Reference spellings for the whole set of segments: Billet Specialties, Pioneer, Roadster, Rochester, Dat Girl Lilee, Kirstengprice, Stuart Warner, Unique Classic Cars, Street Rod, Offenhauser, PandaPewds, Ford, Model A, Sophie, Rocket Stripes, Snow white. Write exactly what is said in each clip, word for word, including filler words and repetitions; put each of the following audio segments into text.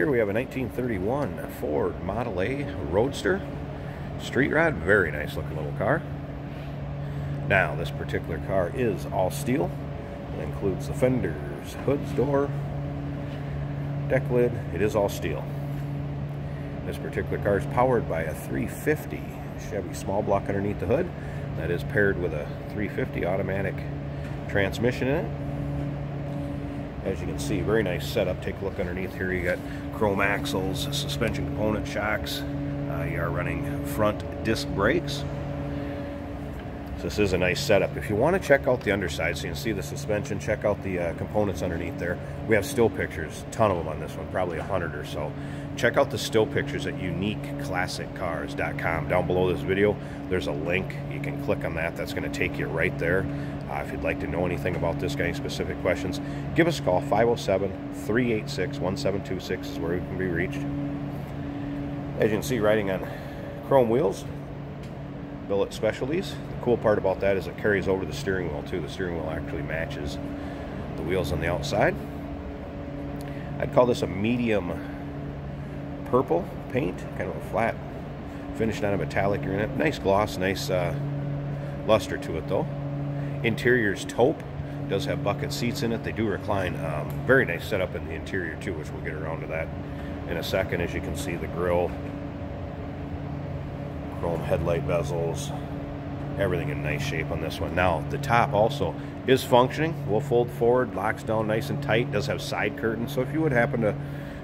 Here we have a nineteen thirty-one Ford Model A Roadster. Street rod, very nice looking little car. Now, this particular car is all steel. It includes the fenders, hoods, door, deck lid. It is all steel. This particular car is powered by a three fifty Chevy small block underneath the hood. That is paired with a three fifty automatic transmission in it. As you can see, very nice setup. Take a look underneath here. You got chrome axles, suspension component shocks. Uh, you are running front disc brakes. So this is a nice setup. If you want to check out the underside, so you can see the suspension, check out the uh, components underneath there. We have still pictures, a ton of them on this one, probably a hundred or so. Check out the still pictures at unique classic cars dot com. Down below this video, there's a link. You can click on that. That's going to take you right there. Uh, if you'd like to know anything about this, got any specific questions, give us a call. five oh seven, three eight six, one seven two six is where we can be reached. As you can see, riding on chrome wheels, Billet Specialties. The cool part about that is it carries over the steering wheel too. The steering wheel actually matches the wheels on the outside. I'd call this a medium purple paint, kind of a flat finish, not a metallic or in it. Nice gloss, nice uh, luster to it though. Interior's taupe. Does have bucket seats in it. They do recline. Um, very nice setup in the interior too, which we'll get around to that in a second. As you can see, the grill, chrome headlight bezels, everything in nice shape on this one. Now, the top also is functioning. Will fold forward, locks down nice and tight. Does have side curtains, so if you would happen to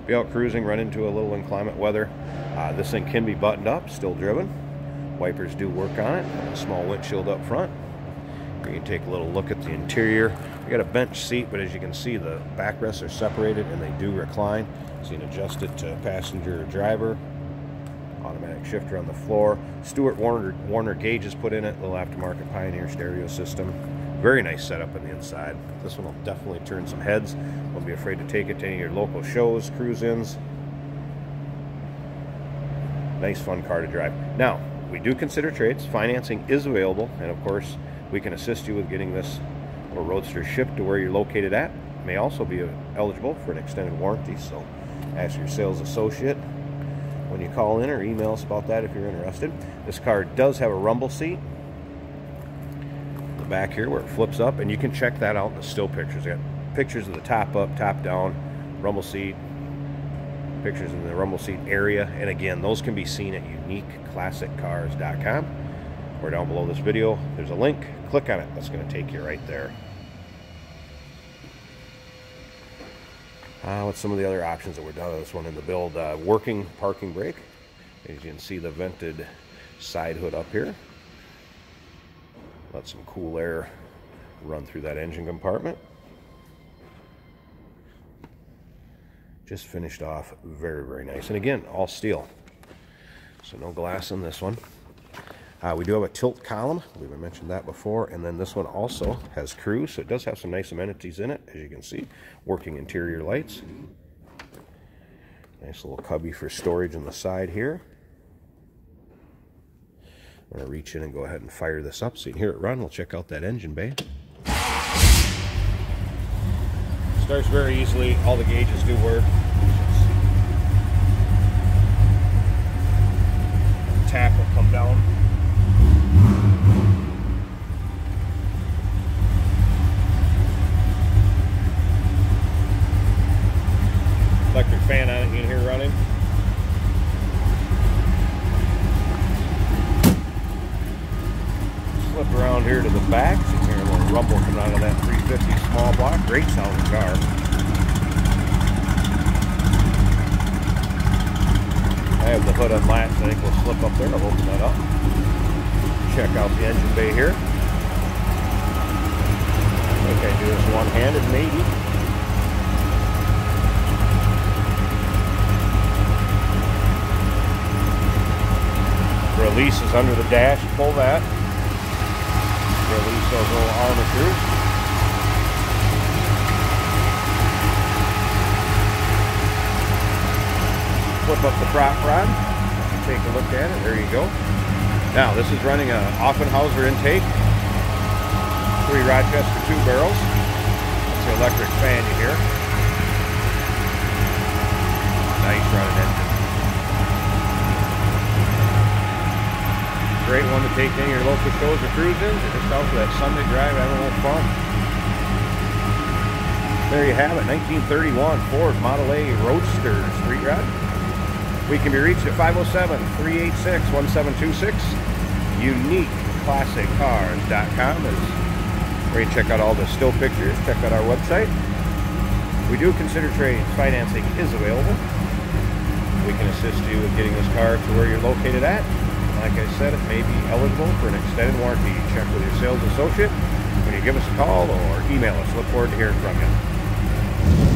be out cruising, run into a little inclement weather, uh, this thing can be buttoned up, still driven. Wipers do work on it. A small windshield up front. You can take a little look at the interior. We got a bench seat, but as you can see, the backrests are separated and they do recline. So you can adjust it to passenger or driver. Automatic shifter on the floor. Stuart Warner, Warner gauge is put in it. Little aftermarket Pioneer stereo system. Very nice setup on the inside. This one will definitely turn some heads. Won't be afraid to take it to any of your local shows, cruise-ins. Nice, fun car to drive. Now, we do consider trades. Financing is available, and of course, we can assist you with getting this little Roadster shipped to where you're located at. May also be eligible for an extended warranty, so ask your sales associate when you call in or email us about that if you're interested. This car does have a rumble seat. The back here where it flips up, and you can check that out in the still pictures. Got pictures of the top up, top down, rumble seat, pictures in the rumble seat area, and again, those can be seen at unique classic cars dot com. Or down below this video, there's a link. Click on it. That's going to take you right there. Uh, what's some of the other options that were done on this one in the build? Uh, working parking brake. As you can see, the vented side hood up here. Let some cool air run through that engine compartment. Just finished off very, very nice. And again, all steel. So no glass on this one. Uh, we do have a tilt column. I believe I mentioned that before. And then this one also has cruise, so it does have some nice amenities in it, as you can see. Working interior lights. Nice little cubby for storage on the side here. I'm going to reach in and go ahead and fire this up so you can hear it run. We'll check out that engine bay. Starts very easily. All the gauges do work. The tap will come down. Electric fan on it, you can hear running. Slip around here to the back, so you can hear a little rumble coming out of that three fifty small block. Great sounding car. I have the hood unlatched. I think we'll slip up there and I'll open that up. Check out the engine bay here. I think I do this one-handed, maybe. Release is under the dash. Pull that. Release those little armatures. Flip up the prop rod, take a look at it, there you go. Now, this is running an Offenhauser intake, three Rochester two barrels. That's the electric fan you hear. nice running engine. Great one to take in your local shows or cruisins, or just out for that Sunday drive having a little fun. There you have it, nineteen thirty-one Ford Model A Roadster Street Rod. We can be reached at five oh seven, three eight six, one seven two six. Unique Classic Cars dot com is where you check out all the still pictures. Check out our website. We do consider trades. Financing is available. We can assist you with getting this car to where you're located at. Like I said, it may be eligible for an extended warranty. Check with your sales associate when you give us a call or email us. Look forward to hearing from you.